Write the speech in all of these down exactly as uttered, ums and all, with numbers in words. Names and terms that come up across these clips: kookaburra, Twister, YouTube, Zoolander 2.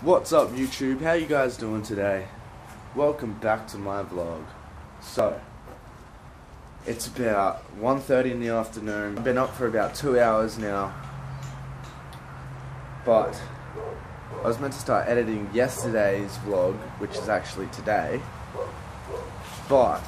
What's up YouTube, how you guys doing today? Welcome back to my vlog. So, it's about one thirty in the afternoon. I've been up for about two hours now. But, I was meant to start editing yesterday's vlog, which is actually today. But,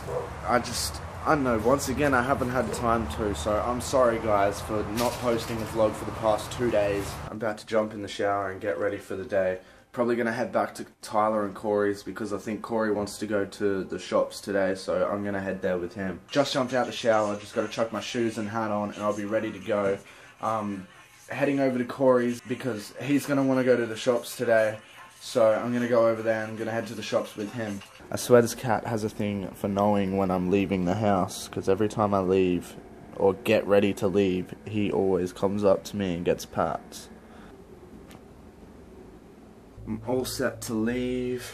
I just, I don't know, once again I haven't had time to, so I'm sorry guys for not posting a vlog for the past two days. I'm about to jump in the shower and get ready for the day. Probably going to head back to Tyler and Corey's because I think Corey wants to go to the shops today, so I'm going to head there with him. Just jumped out the shower, just got to chuck my shoes and hat on and I'll be ready to go. Um, heading over to Corey's because he's going to want to go to the shops today, so I'm going to go over there and I'm going to head to the shops with him. I swear this cat has a thing for knowing when I'm leaving the house, because every time I leave or get ready to leave, he always comes up to me and gets pats. I'm all set to leave.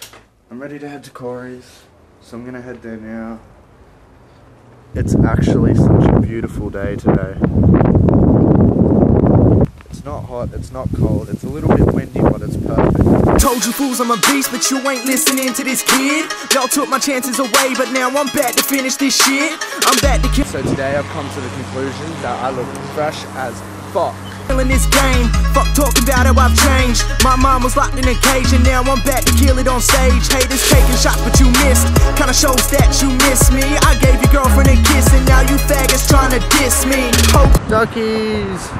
I'm ready to head to Corey's, so I'm gonna head there now. It's actually such a beautiful day today. It's not hot, it's not cold, it's a little bit windy, but it's perfect. Told you fools I'm a beast, but you ain't listening to this kid. Y'all took my chances away, but now I'm back to finish this shit. I'm back to kill. So today I've come to the conclusion that I look fresh as fuck. Killing this game, fuck talking about how I've changed. My mom was locked in a cage and now I'm back to kill it on stage. Haters taking shots but you missed, kinda shows that you miss me. I gave your girlfriend a kiss and now you faggots trying to diss me. Oh. Duckies!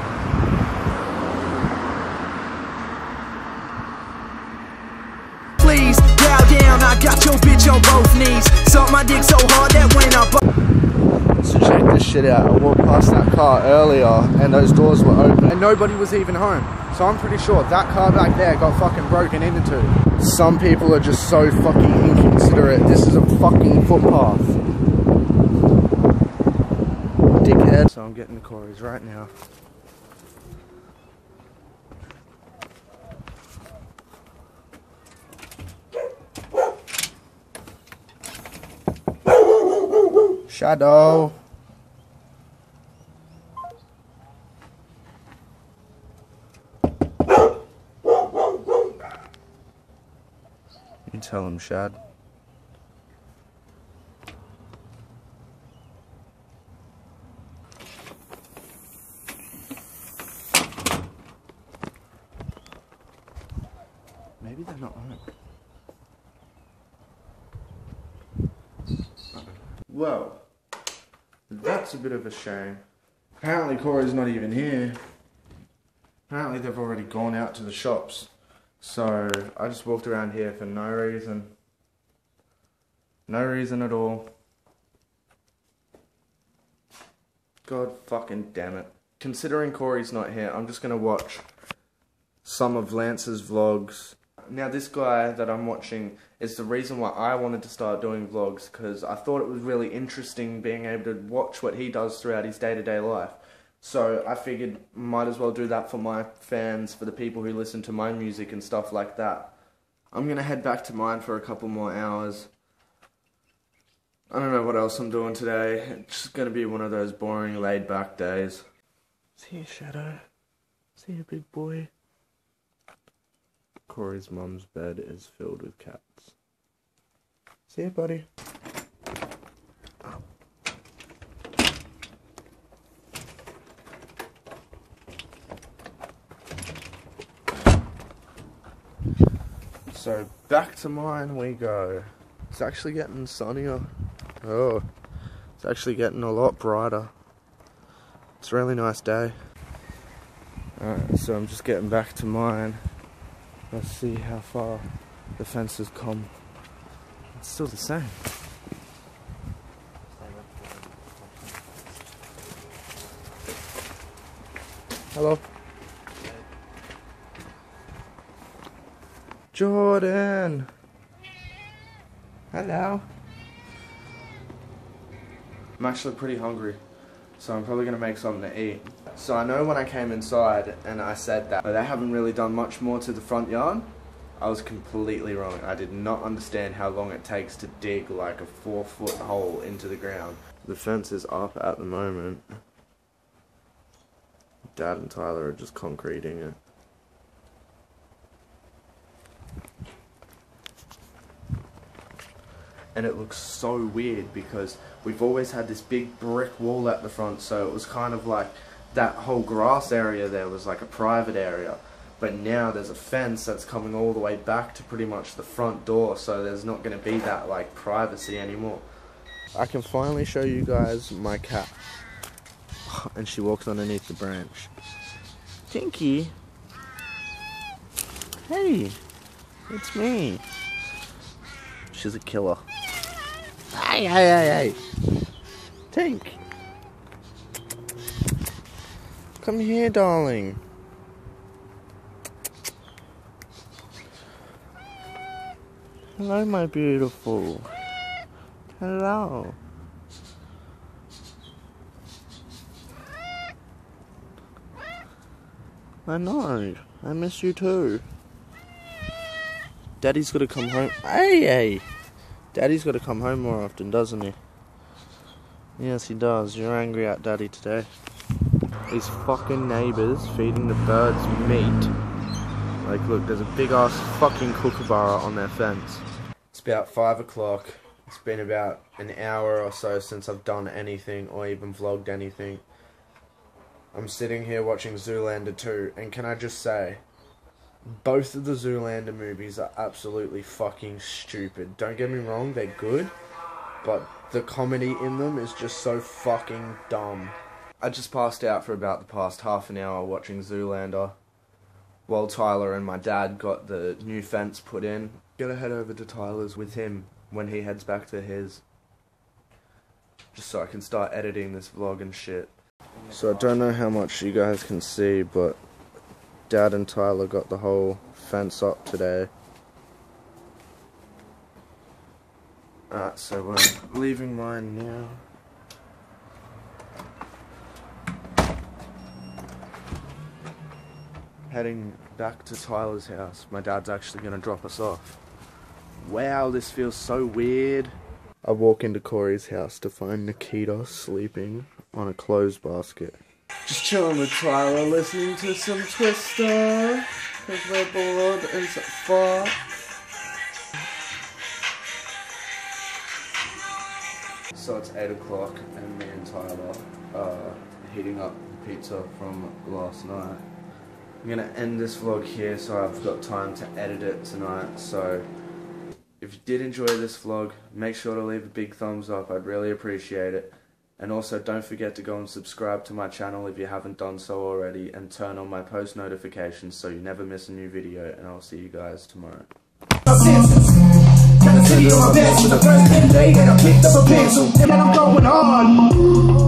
Please, bow down, I got your bitch on both knees. Suck my dick so hard that when I... So check this shit out, I walked past that car earlier and those doors were open and nobody was even home. So I'm pretty sure that car back there got fucking broken into. Some people are just so fucking inconsiderate. This is a fucking footpath. Dickhead. So I'm getting the Corey's right now. Shadow. You tell him, Shad. Maybe they're not on it. Whoa. That's a bit of a shame. Apparently Corey's not even here. Apparently they've already gone out to the shops. So I just walked around here for no reason. No reason at all. God fucking damn it. Considering Corey's not here, I'm just gonna watch some of Lance's vlogs. Now this guy that I'm watching is the reason why I wanted to start doing vlogs, because I thought it was really interesting being able to watch what he does throughout his day-to-day life. So I figured might as well do that for my fans, for the people who listen to my music and stuff like that. I'm going to head back to mine for a couple more hours. I don't know what else I'm doing today. It's just going to be one of those boring laid-back days. See you, Shadow. See you, big boy. Corey's mum's bed is filled with cats. See ya, buddy. Oh. So back to mine we go. It's actually getting sunnier. Oh, it's actually getting a lot brighter. It's a really nice day. Alright, so I'm just getting back to mine. Let's see how far the fence has come. It's still the same. Hello. Jordan. Hello. I'm actually pretty hungry, so I'm probably going to make something to eat. So I know when I came inside and I said that they haven't really done much more to the front yard, I was completely wrong. I did not understand how long it takes to dig like a four foot hole into the ground. The fence is up at the moment. Dad and Tyler are just concreting it. and it looks so weird because we've always had this big brick wall at the front, so it was kind of like that whole grass area there was like a private area, but now there's a fence that's coming all the way back to pretty much the front door, so there's not going to be that like privacy anymore. I can finally show you guys my cat. And she walks underneath the branch. Tinky! Hey! It's me! She's a killer. Hey, hey, hey, hey! Tink! Come here, darling! Hello, my beautiful! Hello! I know. I miss you too. Daddy's gotta come home. Hey, hey! Daddy's gotta come home more often, doesn't he? Yes, he does. You're angry at Daddy today. These fucking neighbours feeding the birds meat. Like, look, there's a big-ass fucking kookaburra on their fence. It's about five o'clock. It's been about an hour or so since I've done anything or even vlogged anything. I'm sitting here watching Zoolander two, and can I just say, both of the Zoolander movies are absolutely fucking stupid. Don't get me wrong, they're good, but the comedy in them is just so fucking dumb. I just passed out for about the past half an hour watching Zoolander, while Tyler and my dad got the new fence put in. Gotta head over to Tyler's with him when he heads back to his, just so I can start editing this vlog and shit. So I don't know how much you guys can see, but Dad and Tyler got the whole fence up today. Alright, so we're leaving mine now. Heading back to Tyler's house. My dad's actually going to drop us off. Wow, this feels so weird. I walk into Corey's house to find Nikita sleeping on a clothes basket. Just chilling with Tyler, listening to some Twister, because we're bored as fuck. So it's eight o'clock and me and Tyler are heating up the pizza from last night. I'm going to end this vlog here so I've got time to edit it tonight, so if you did enjoy this vlog, make sure to leave a big thumbs up, I'd really appreciate it. And also don't forget to go and subscribe to my channel if you haven't done so already, and turn on my post notifications so you never miss a new video, and I'll see you guys tomorrow. I'm